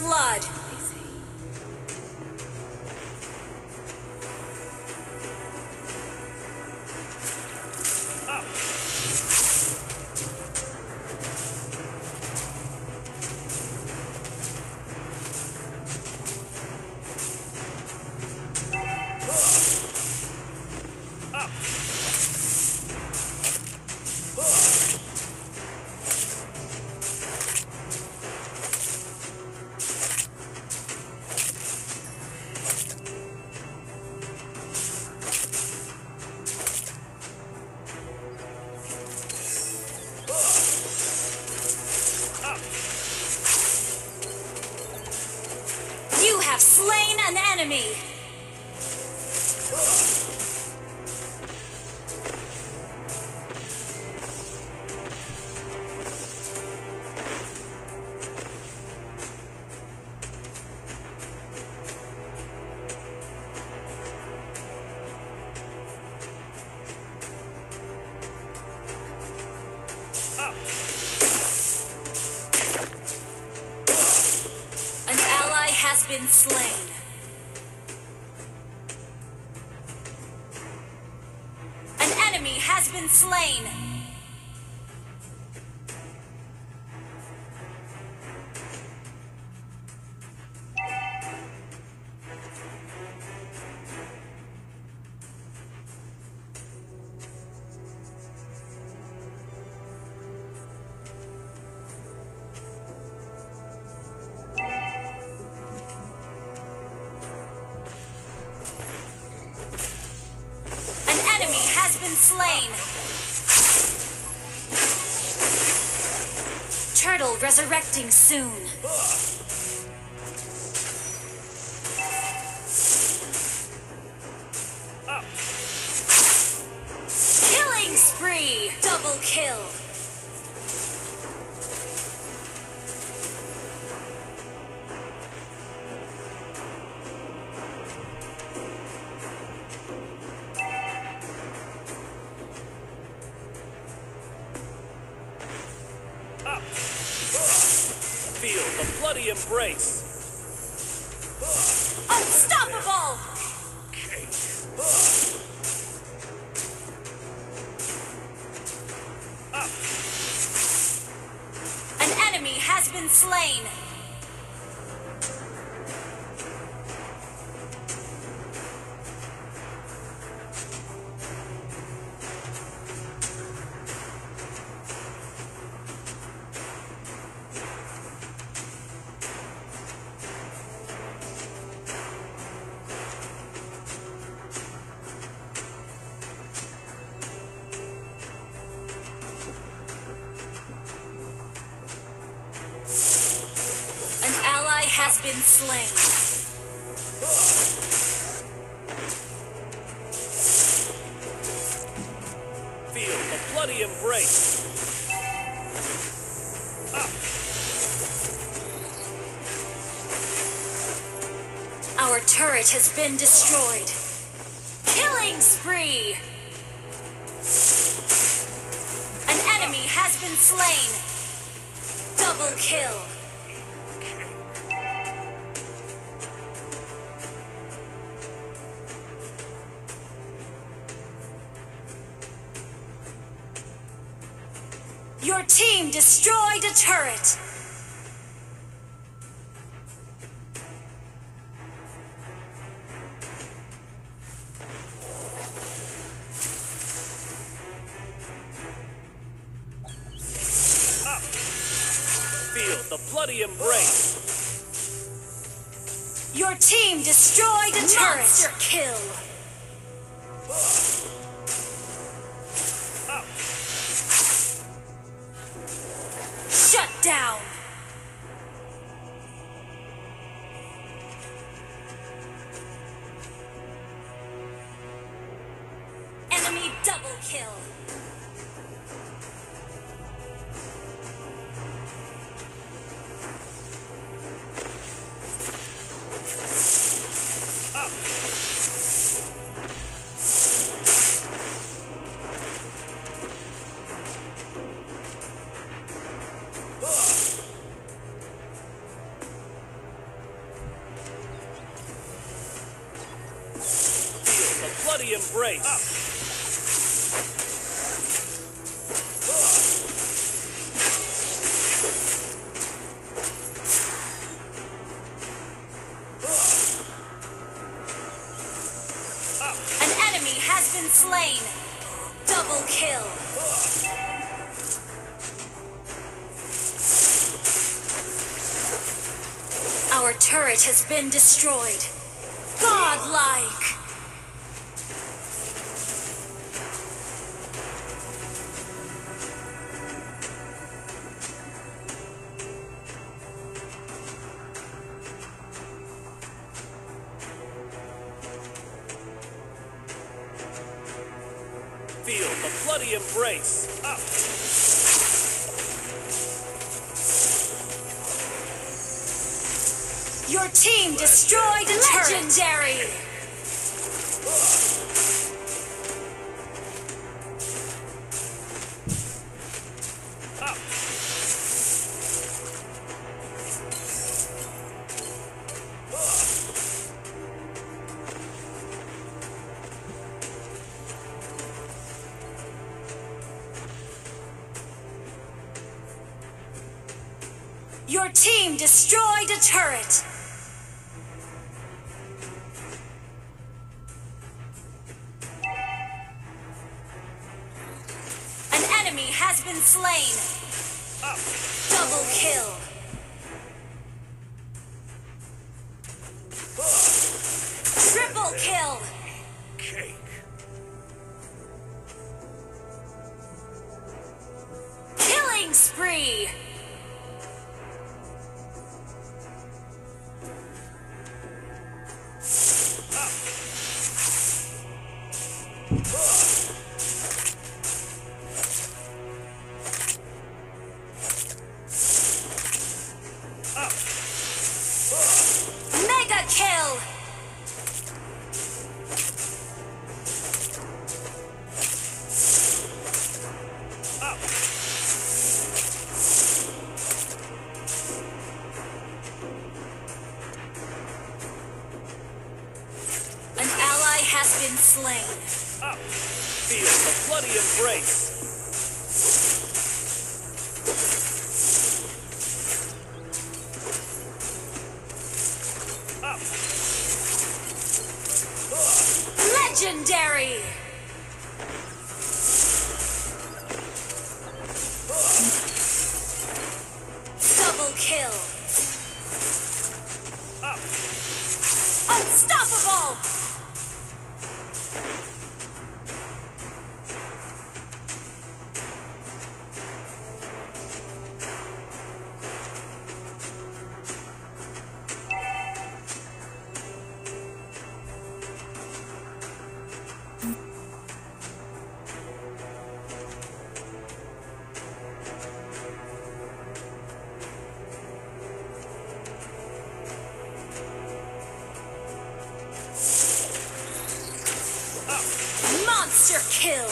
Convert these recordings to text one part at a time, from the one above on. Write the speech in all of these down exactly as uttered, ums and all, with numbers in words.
Blood. Slain an enemy. Has been slain. An enemy has been slain. Slain. Turtle resurrecting soon. Uh. Killing spree. Double kill. Feel the bloody embrace. Unstoppable! An enemy has been slain. Has been slain. Feel the bloody embrace. Up. Our turret has been destroyed. Killing spree. An enemy has been slain. Double kill. Your team destroyed a turret! field, the bloody embrace. Your team destroyed a turret. Monster kill. Up. Shut down. Enemy double kill. Bloody embrace. Up. An enemy has been slain. Double kill. Our turret has been destroyed. Godlike. Feel the bloody embrace. Up. Your team destroyed a legendary. Up. Your team destroyed a turret. An enemy has been slain. Up. Double kill. Triple kill. Cake. Killing spree. Has been slain. Up. Feel the bloody embrace. Up. Legendary. Double kill. Up. Unstoppable. Monster kill.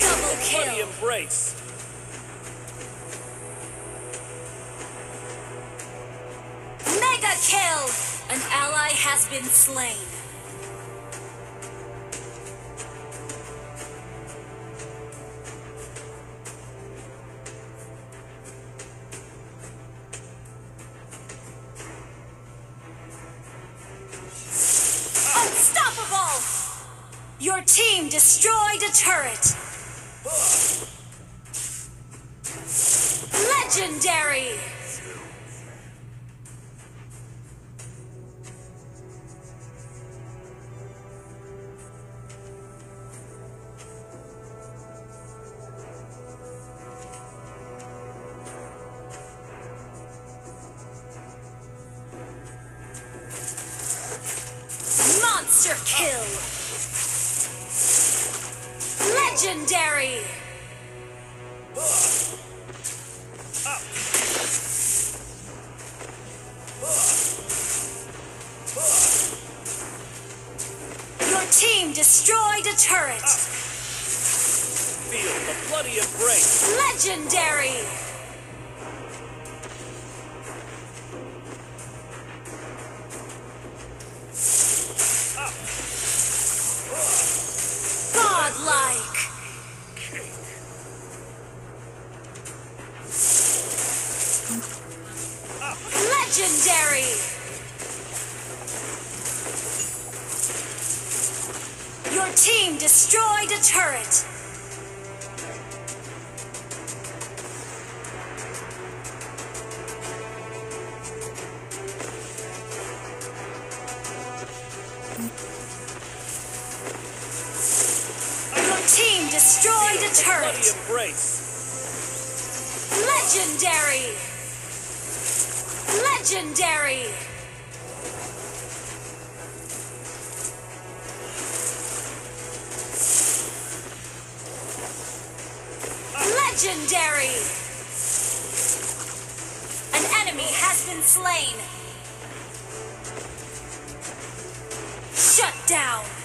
Double kill. Bloody embrace. Mega kill. An ally has been slain. Your team destroyed a turret. Legendary! Monster kill! Legendary! Team destroyed a turret. Up. Feel the bloody embrace. Legendary. Up. Godlike. Up. Legendary. Your team destroyed a turret! Your team destroyed a turret! Bloody embrace! Legendary! Legendary! Legendary! An enemy has been slain! Shut down!